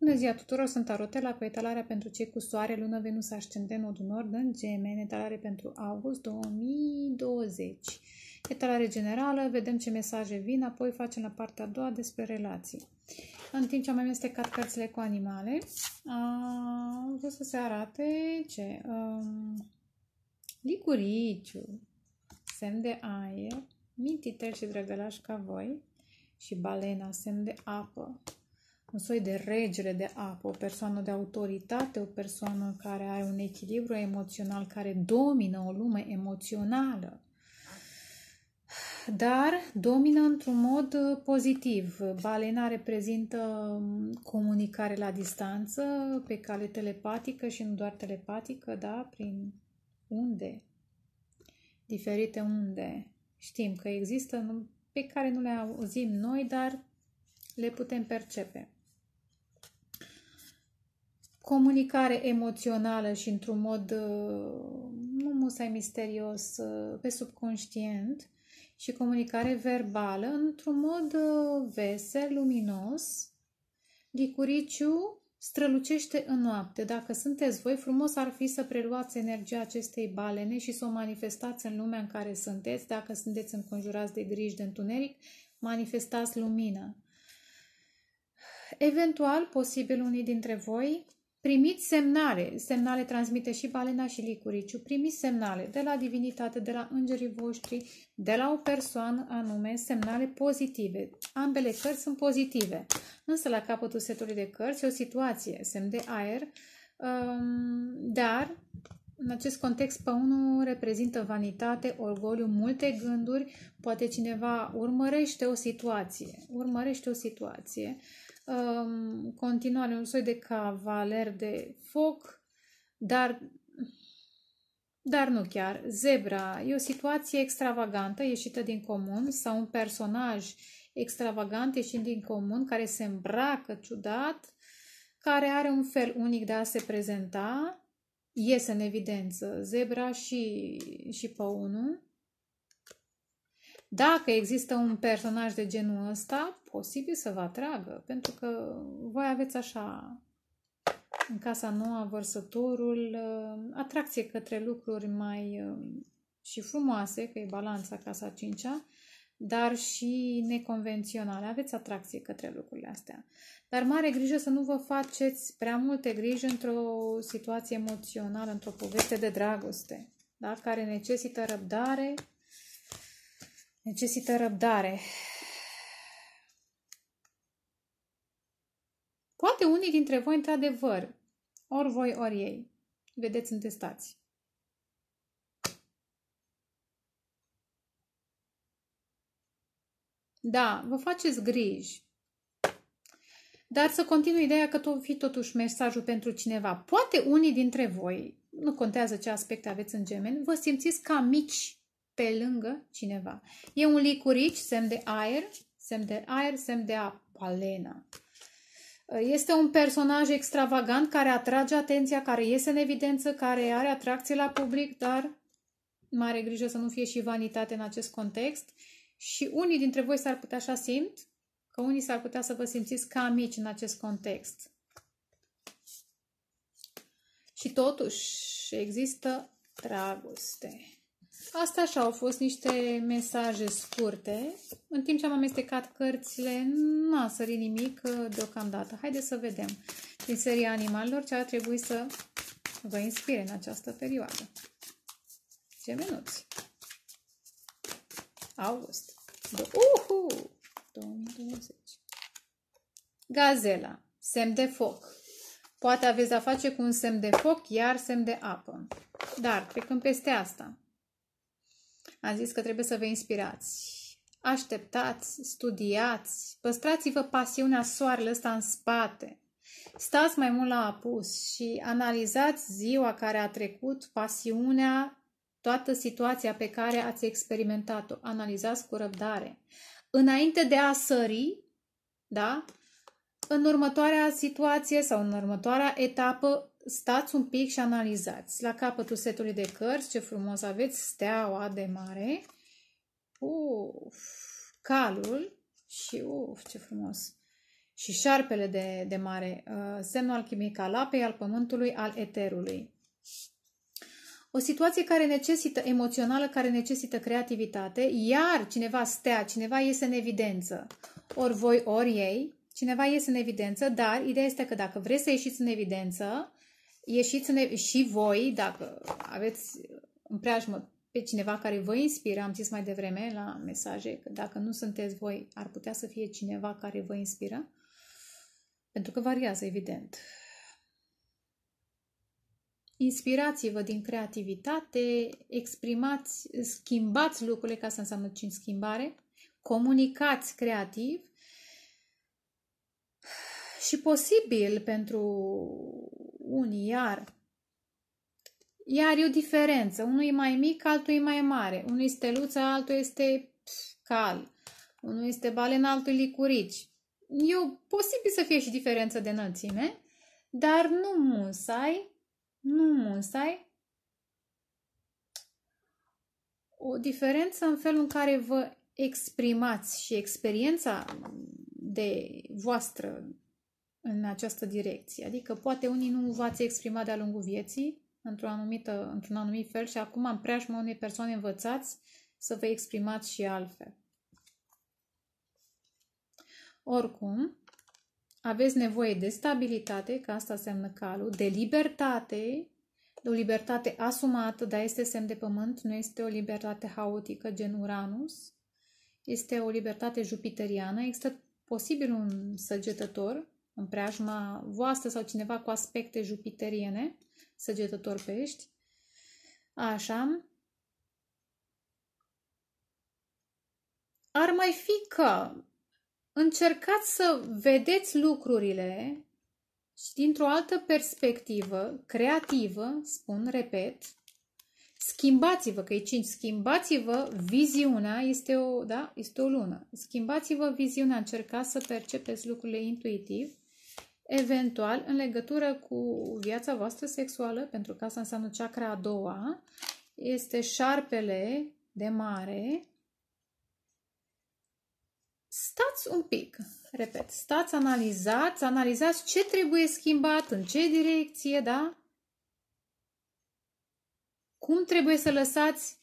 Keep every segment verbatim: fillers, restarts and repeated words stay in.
Bună ziua tuturor, sunt Tarotela cu etalarea pentru cei cu soare, lună, Venus, ascendent, nodul nord în Gemeni, etalare pentru august două mii douăzeci. Etalare generală, vedem ce mesaje vin, apoi facem la partea a doua despre relații. În timp ce am mai amestecat cărțile cu animale, am vrut să se arate ce? Um, licuriciu, semn de aer, mintitel și drăgălaș ca voi și balena, semn de apă. Un soi de regele de apă, o persoană de autoritate, o persoană care are un echilibru emoțional, care domină o lume emoțională, dar domină într-un mod pozitiv. Balena reprezintă comunicare la distanță, pe cale telepatică și nu doar telepatică, da? Prin unde, diferite unde. Știm că există, pe care nu le auzim noi, dar le putem percepe. Comunicare emoțională și într-un mod nu musai misterios, pe subconștient, și comunicare verbală într-un mod vesel, luminos. Licuriciu strălucește în noapte. Dacă sunteți voi, frumos ar fi să preluați energia acestei balene și să o manifestați în lumea în care sunteți. Dacă sunteți înconjurați de griji, de întuneric, manifestați lumină. Eventual, posibil, unii dintre voi primiți semnale, semnale transmite și balena și licuriciu, primiți semnale de la divinitate, de la îngerii voștri, de la o persoană anume, semnale pozitive. Ambele cărți sunt pozitive, însă la capătul setului de cărți e o situație, semn de aer, dar în acest context păunul reprezintă vanitate, orgoliu, multe gânduri, poate cineva urmărește o situație, urmărește o situație, continuare, un soi de cavaler de foc, dar, dar nu chiar. Zebra e o situație extravagantă ieșită din comun sau un personaj extravagant ieșit din comun care se îmbracă ciudat, care are un fel unic de a se prezenta, iese în evidență zebra și, și păunul. Dacă există un personaj de genul ăsta, posibil să vă atragă, pentru că voi aveți așa, în casa noua, vărsătorul, atracție către lucruri mai și frumoase, că e balanța casa cincea, dar și neconvenționale. Aveți atracție către lucrurile astea. Dar mare grijă să nu vă faceți prea multe griji într-o situație emoțională, într-o poveste de dragoste, da? Care necesită răbdare, Necesită răbdare. Poate unii dintre voi, într-adevăr, ori voi, ori ei. Vedeți, întestați. Da, vă faceți griji. Dar să continui ideea că tot fi totuși mesajul pentru cineva. Poate unii dintre voi, nu contează ce aspecte aveți în gemeni, vă simțiți ca mici pe lângă cineva. E un licurici, semn de aer, semn de aer, semn de balena. Este un personaj extravagant care atrage atenția, care iese în evidență, care are atracție la public, dar mare grijă să nu fie și vanitate în acest context. Și unii dintre voi s-ar putea așa simt, că unii s-ar putea să vă simțiți ca mici în acest context. Și totuși există dragoste. Asta așa au fost niște mesaje scurte. În timp ce am amestecat cărțile, nu a sărit nimic deocamdată. Haideți să vedem din seria animalelor ce ar trebui să vă inspire în această perioadă. Gemenuți. August. Uhu! două mii douăzeci. Gazela. Semn de foc. Poate aveți a face cu un semn de foc, iar semn de apă. Dar trecând peste asta, am zis că trebuie să vă inspirați. Așteptați, studiați, păstrați-vă pasiunea, soarele ăsta în spate. Stați mai mult la apus și analizați ziua care a trecut, pasiunea, toată situația pe care ați experimentat-o. Analizați cu răbdare. Înainte de a sări, da? În următoarea situație sau în următoarea etapă, stați un pic și analizați. La capătul setului de cărți, ce frumos aveți, steaua de mare, uf, calul și uf, ce frumos, și șarpele de, de mare, semnul alchimic al apei, al pământului, al eterului. O situație care necesită emoțională, care necesită creativitate, iar cineva stea, cineva iese în evidență, ori voi, ori ei, cineva iese în evidență, dar ideea este că dacă vreți să ieșiți în evidență, ieșiți în ev și voi, dacă aveți în preajmă pe cineva care vă inspiră, am zis mai devreme la mesaje, că dacă nu sunteți voi, ar putea să fie cineva care vă inspiră, pentru că variază, evident. Inspirați-vă din creativitate, exprimați, schimbați lucrurile, ca să înseamnă cinci schimbare, comunicați creativ și posibil pentru unii, iar, iar e o diferență. Unul e mai mic, altul e mai mare. Unul este steluță, altul este cal. Unul este balena, altul e licurici. E posibil să fie și diferență de înălțime, dar nu musai. Nu musai. O diferență în felul în care vă exprimați și experiența de voastră în această direcție. Adică poate unii nu v-ați exprimat de-a lungul vieții într-un anumită, într-un anumit fel și acum în preajmă unei persoane învățați să vă exprimați și altfel. Oricum, aveți nevoie de stabilitate, că asta înseamnă calul, de libertate, de o libertate asumată, dar este semn de pământ, nu este o libertate haotică, gen Uranus, este o libertate jupiteriană, există posibil un săgetător în preajma voastră sau cineva cu aspecte jupiteriene, săgetător pești, așa. Ar mai fi că încercați să vedeți lucrurile și dintr-o altă perspectivă, creativă, spun, repet, schimbați-vă, că e cinci, schimbați-vă viziunea, este o, da, este o lună, schimbați-vă viziunea, încercați să percepeți lucrurile intuitiv, eventual în legătură cu viața voastră sexuală, pentru că asta înseamnă chakra a doua, este șarpele de mare. Stați un pic, repet, stați, analizați, analizați ce trebuie schimbat, în ce direcție, da? Cum trebuie să lăsați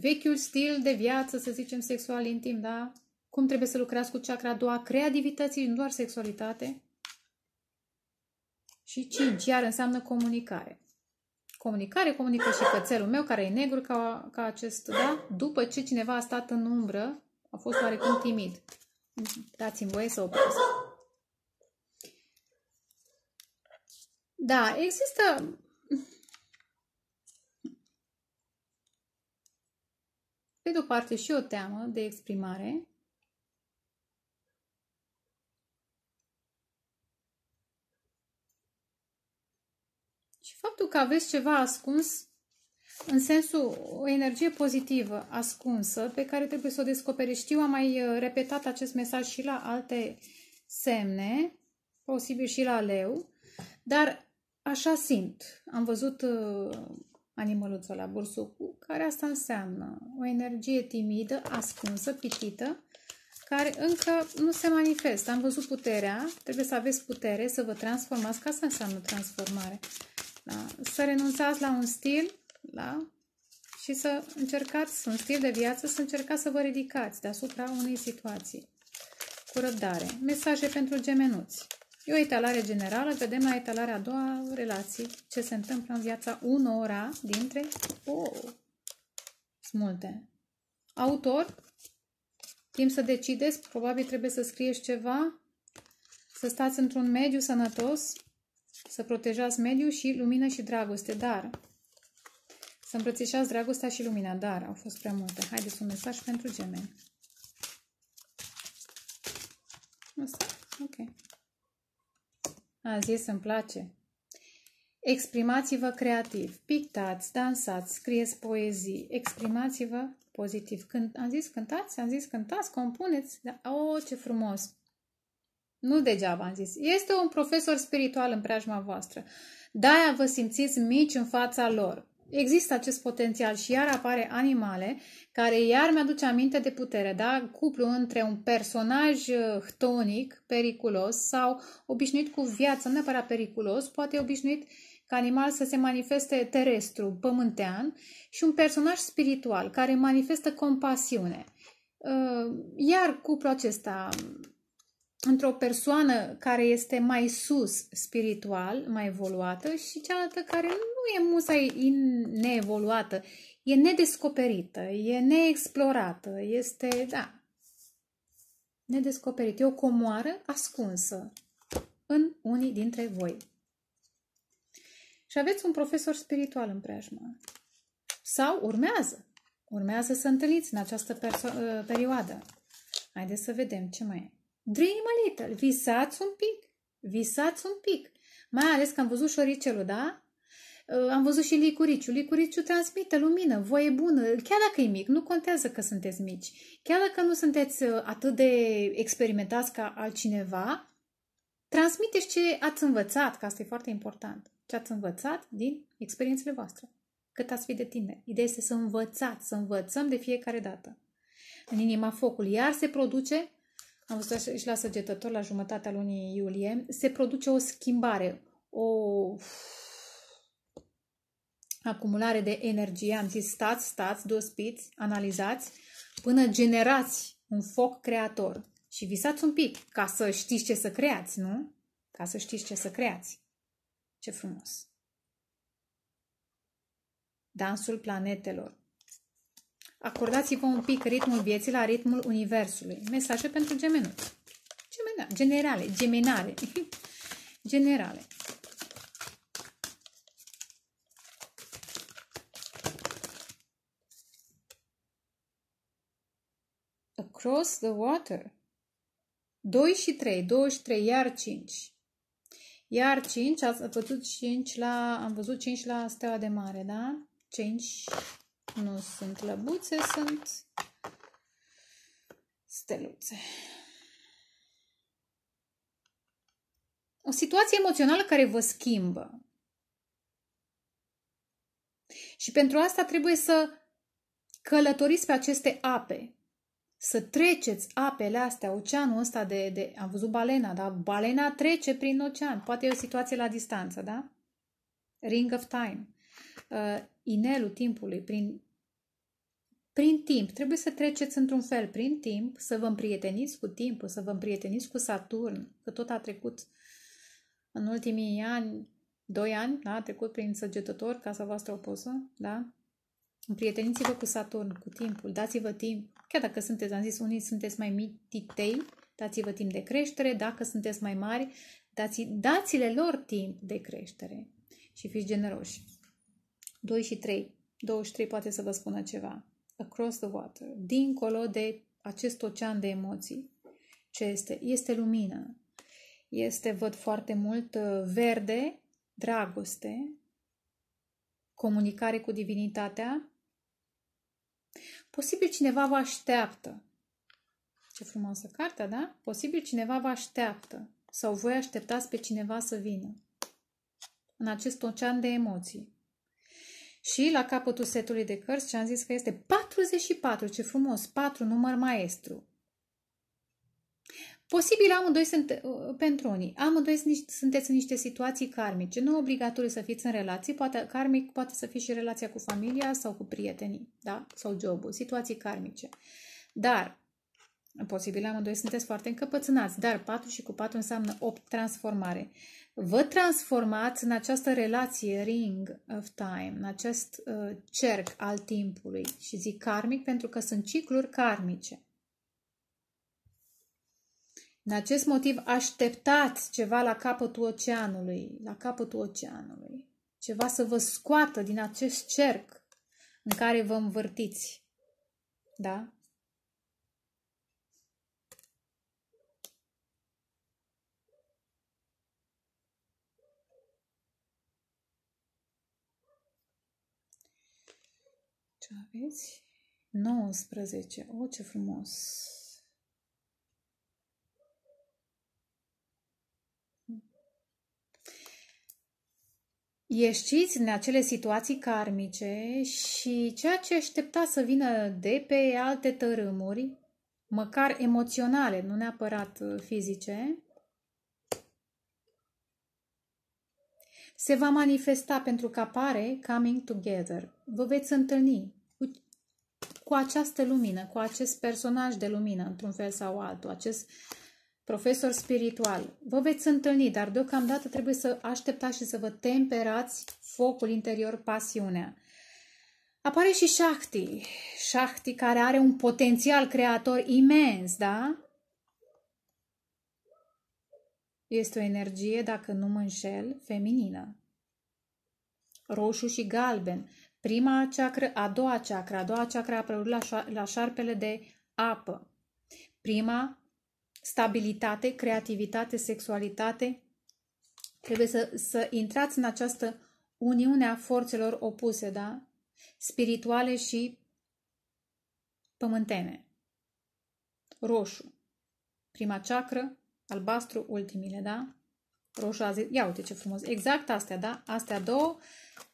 vechiul stil de viață, să zicem, sexual intim, da? Cum trebuie să lucrați cu chakra a doua, creativității, nu doar sexualitate. Și cinci, iar înseamnă comunicare. Comunicare, comunică și cățelul meu, care e negru ca, ca acest, da? După ce cineva a stat în umbră, a fost oarecum timid. Dați-mi voie să opresc. Da, există... Pe de o parte și o teamă de exprimare. Și faptul că aveți ceva ascuns, în sensul, o energie pozitivă ascunsă pe care trebuie să o descoperi. Știu, am mai repetat acest mesaj și la alte semne, posibil și la leu, dar așa simt. Am văzut uh, animăluțul ăla, bursucul, care asta înseamnă o energie timidă, ascunsă, pitită, care încă nu se manifestă. Am văzut puterea, trebuie să aveți putere să vă transformați, că asta înseamnă transformare. Da? Să renunțați la un stil, da? Și să încercați un stil de viață, să încercați să vă ridicați deasupra unei situații cu răbdare. Mesaje pentru gemenuți. E o etalare generală, vedem la etalarea a doua relații ce se întâmplă în viața unora dintre... Oh, sunt multe. Autor, timp să decideți, probabil trebuie să scrieți ceva, să stați într-un mediu sănătos, să protejați mediul și lumină și dragoste, dar... Să îmbrățișați dragostea și lumina, dar au fost prea multe. Haideți un mesaj pentru gemeni. Asta, ok. A zis, îmi place. Exprimați-vă creativ. Pictați, dansați, scrieți poezii. Exprimați-vă pozitiv. Când, am zis cântați, am zis cântați, compuneți. Da, oh, ce frumos! Nu degeaba am zis. Este un profesor spiritual în preajma voastră. De-aia vă simțiți mici în fața lor. există acest potențial și iar apare animale, care iar mi-aduce aminte de putere, da? Cuplu între un personaj htonic, periculos sau obișnuit cu viață, nu neapărat periculos, poate obișnuit ca animal să se manifeste terestru, pământean, și un personaj spiritual care manifestă compasiune. Iar cuplul acesta, într-o persoană care este mai sus spiritual, mai evoluată, și cealaltă care nu e musai neevoluată, e nedescoperită, e neexplorată, este, da, nedescoperită. E o comoară ascunsă în unii dintre voi. Și aveți un profesor spiritual în preajmă. Sau urmează. Urmează să întâlniți în această perioadă. Haideți să vedem ce mai e. Dream a little. Visați un pic. Visați un pic. Mai ales că am văzut șoricelul, da? Am văzut și licuriciul. Licuriciul transmite lumină, voie bună. Chiar dacă e mic, nu contează că sunteți mici. Chiar dacă nu sunteți atât de experimentați ca altcineva, transmiteți ce ați învățat, că asta e foarte important. Ce ați învățat din experiențele voastre. Cât ați fi de tineri. Ideea este să învățați, să învățăm de fiecare dată. În inima focul iar se produce, am văzut și la Săgetător la jumătatea lunii iulie, se produce o schimbare, o acumulare de energie. Am zis stați, stați, dospiți, analizați, până generați un foc creator. Și visați un pic, ca să știți ce să creați, nu? Ca să știți ce să creați. Ce frumos! Dansul planetelor. Acordați-vă un pic ritmul vieții la ritmul universului. Mesaje pentru gemenuți. Generale, gemenare. Generale. Across the water. doi și trei. douăzeci și trei, iar cinci. Iar cinci, am văzut cinci la, am văzut cinci la Steaua de Mare, da? cinci nu sunt lăbuțe, sunt steluțe. O situație emoțională care vă schimbă. Și pentru asta trebuie să călătoriți pe aceste ape. Să treceți apele astea, oceanul ăsta de, de... Am văzut balena, da? Balena trece prin ocean. Poate e o situație la distanță, da? Ring of time. Uh, inelul timpului. Prin, prin timp. Trebuie să treceți într-un fel prin timp, să vă împrieteniți cu timpul, să vă împrieteniți cu Saturn, că tot a trecut în ultimii ani, doi ani, da? A trecut prin Săgetător, casa voastră opusă, da? Împrieteniți-vă cu Saturn, cu timpul, dați-vă timp. Chiar dacă sunteți, am zis, unii sunteți mai mititei, dați-vă timp de creștere, dacă sunteți mai mari, dați-le lor timp de creștere și fiți generoși. doi și trei, douăzeci și trei poate să vă spună ceva. Across the water, dincolo de acest ocean de emoții. Ce este? Este lumină. Este, văd foarte mult, verde, dragoste, comunicare cu divinitatea. Posibil cineva vă așteaptă. Ce frumoasă carte, da? Posibil cineva vă așteaptă. Sau voi așteptați pe cineva să vină. În acest ocean de emoții. Și la capătul setului de cărți, ce am zis că este patruzeci și patru. Ce frumos! patru, număr maestru. Posibil amândoi sunt, pentru unii, amândoi sunteți în niște situații karmice. Nu obligatoriu să fiți în relații, poate karmic poate să fie și relația cu familia sau cu prietenii, da? Sau jobul, situații karmice. Dar, posibil amândoi sunteți foarte încăpățânați, dar patru și cu patru înseamnă opt, transformare. Vă transformați în această relație, ring of time, în acest uh, cerc al timpului. Și zic karmic pentru că sunt cicluri karmice. În acest motiv așteptați ceva la capătul oceanului, la capătul oceanului, ceva să vă scoată din acest cerc în care vă învârtiți, da? Ce aveți? nouăsprezece, o, ce frumos! Ieșiți din acele situații karmice și ceea ce aștepta să vină de pe alte tărâmuri, măcar emoționale, nu neapărat fizice, se va manifesta pentru că apare coming together. Vă veți întâlni cu, cu această lumină, cu acest personaj de lumină, într-un fel sau altul, acest profesor spiritual. Vă veți întâlni, dar deocamdată trebuie să așteptați și să vă temperați focul interior, pasiunea. Apare și Shakti. Shakti care are un potențial creator imens, da? Este o energie, dacă nu mă înșel, feminină. Roșu și galben. Prima ceacră, a doua ceacră. A doua ceacră a apărut la, la șarpele de apă. Prima, stabilitate, creativitate, sexualitate. Trebuie să, să intrați în această uniune a forțelor opuse, da? Spirituale și pământene. Roșu. Prima ceacră. Albastru, ultimile, da? Roșu, azi, ia uite ce frumos. Exact astea, da? Astea două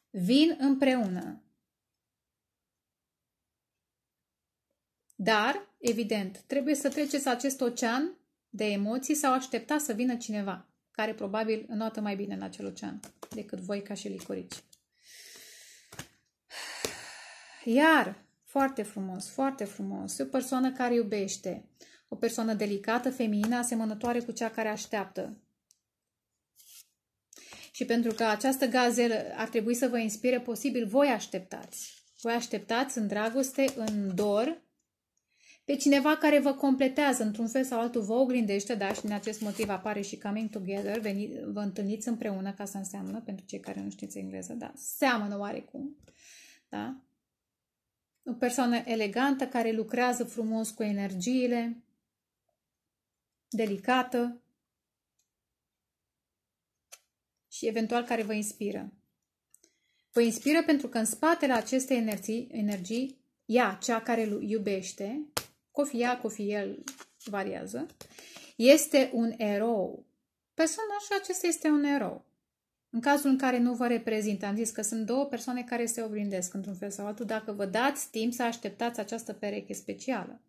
vin împreună. Dar, evident, trebuie să treceți acest ocean de emoții sau aștepta să vină cineva, care probabil înoată mai bine în acel ocean decât voi ca și licorici. Iar, foarte frumos, foarte frumos, o persoană care iubește. O persoană delicată, feminină, asemănătoare cu cea care așteaptă. Și pentru că această gazelă ar trebui să vă inspire, posibil voi așteptați. Voi așteptați în dragoste, în dor, pe cineva care vă completează, într-un fel sau altul vă oglindește, da? Și din acest motiv apare și coming together, veni, vă întâlniți împreună, ca să înseamnă, pentru cei care nu știți engleză, da? Seamănă oarecum, da? O persoană elegantă care lucrează frumos cu energiile, delicată și eventual care vă inspiră. Vă inspiră pentru că în spatele acestei energii, energii ea, cea care îl iubește, cofi ea, cofi el, variază, este un erou. Personajul acesta este un erou. În cazul în care nu vă reprezintă, am zis că sunt două persoane care se oglindesc într-un fel sau altul, dacă vă dați timp să așteptați această pereche specială.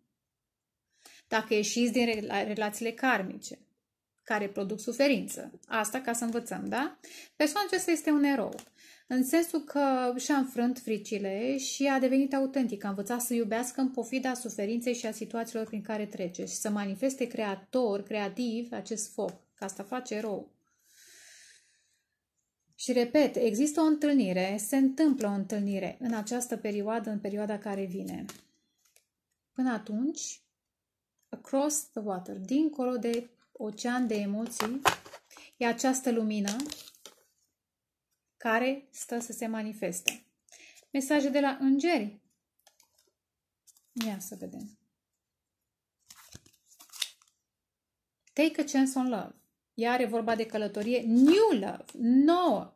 Dacă ieșiți din rela relațiile karmice, care produc suferință. Asta ca să învățăm, da? Persoana aceasta este un erou. În sensul că și-a înfrânt fricile și a devenit autentic. A învățat să iubească în pofida suferinței și a situațiilor prin care trece. Și să manifeste creator, creativ, acest foc. Că asta face erou. Și repet, există o întâlnire, se întâmplă o întâlnire în această perioadă, în perioada care vine. Până atunci... Across the water, dincolo de ocean de emoții, e această lumină care stă să se manifeste. Mesaje de la îngeri. Ia să vedem. Take a chance on love. Iar e vorba de călătorie. New love. Nouă.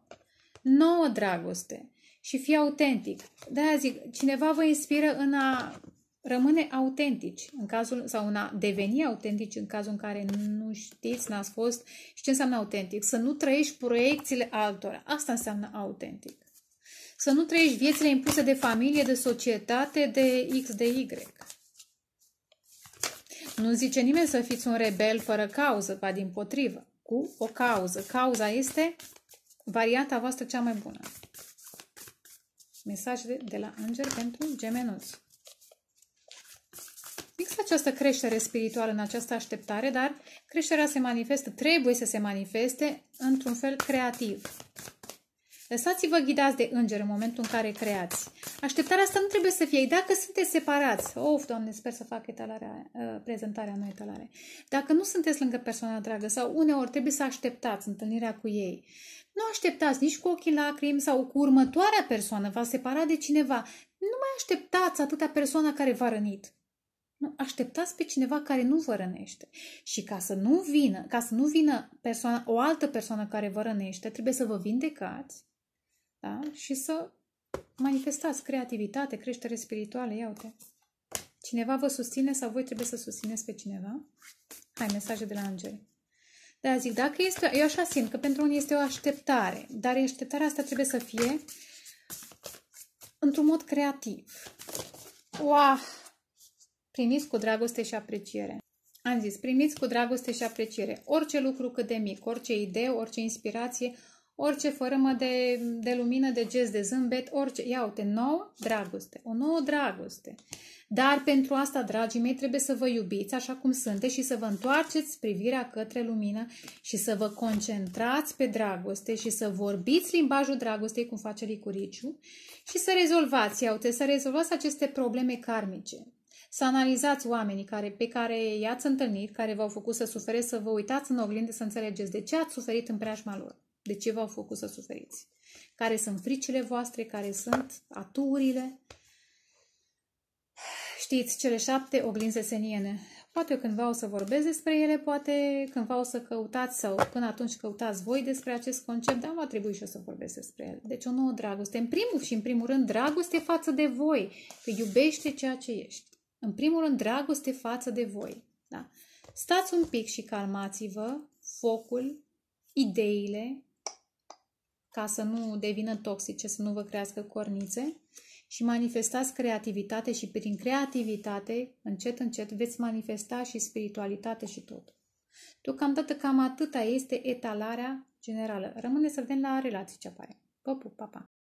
Nouă dragoste. Și fii autentic. De-aia zic, cineva vă inspiră în a... Rămâne autentici în cazul, sau în a deveni autentici în cazul în care nu știți, n-ați fost. Și ce înseamnă autentic? Să nu trăiești proiecțiile altora. Asta înseamnă autentic. Să nu trăiești viețile impuse de familie, de societate, de X, de Y. Nu zice nimeni să fiți un rebel fără cauză, ba dimpotrivă, cu o cauză. Cauza este varianta voastră cea mai bună. Mesaj de, de la înger pentru gemenuți. Există această creștere spirituală în această așteptare, dar creșterea se manifestă, trebuie să se manifeste într-un fel creativ. Lăsați-vă ghidați de îngeri în momentul în care creați. Așteptarea asta nu trebuie să fie. Dacă sunteți separați, of, Doamne, sper să fac etalarea, prezentarea noi etalare. Dacă nu sunteți lângă persoana dragă sau uneori trebuie să așteptați întâlnirea cu ei, nu așteptați nici cu ochii lacrimi sau cu următoarea persoană, v-a separat de cineva. Nu mai așteptați atâta persoana care v-a rănit. Nu, așteptați pe cineva care nu vă rănește. Și ca să nu vină, ca să nu vină persoana, o altă persoană care vă rănește, trebuie să vă vindecați, da? Și să manifestați creativitate, creștere spirituală. Ia uite. Cineva vă susține sau voi trebuie să susțineți pe cineva? Hai, mesaje de la îngeri. De-aia zic, dacă este, eu așa simt, că pentru unii este o așteptare, dar așteptarea asta trebuie să fie într-un mod creativ. Wow! Primiți cu dragoste și apreciere. Am zis, primiți cu dragoste și apreciere. Orice lucru cât de mic, orice idee, orice inspirație, orice fărâmă de, de lumină, de gest, de zâmbet, orice. Ia uite, nouă dragoste, o nouă dragoste. Dar pentru asta, dragii mei, trebuie să vă iubiți așa cum sunteți și să vă întoarceți privirea către lumină și să vă concentrați pe dragoste și să vorbiți limbajul dragostei, cum face licuriciu, și să rezolvați, ia uite, să rezolvați aceste probleme karmice. Să analizați oamenii care, pe care i-ați întâlnit, care v-au făcut să suferiți, să vă uitați în oglindă, să înțelegeți de ce ați suferit în preajma lor. De ce v-au făcut să suferiți? Care sunt fricile voastre? Care sunt aturile? Știți, cele șapte oglinze seniene. Poate eu cândva o să vorbesc despre ele, poate cândva o să căutați sau până atunci căutați voi despre acest concept, dar va trebui și eu să vorbesc despre ele. Deci o nouă dragoste. În primul și în primul rând, dragoste față de voi. Că iubește ceea ce ești. În primul rând, dragoste față de voi. Da? Stați un pic și calmați-vă focul, ideile, ca să nu devină toxice, să nu vă crească cornițe, și manifestați creativitate și prin creativitate, încet, încet, veți manifesta și spiritualitate și tot. Deocamdată cam atâta este etalarea generală. Rămâne să vedem la relații ce apare. Pă, pup, pa, pa.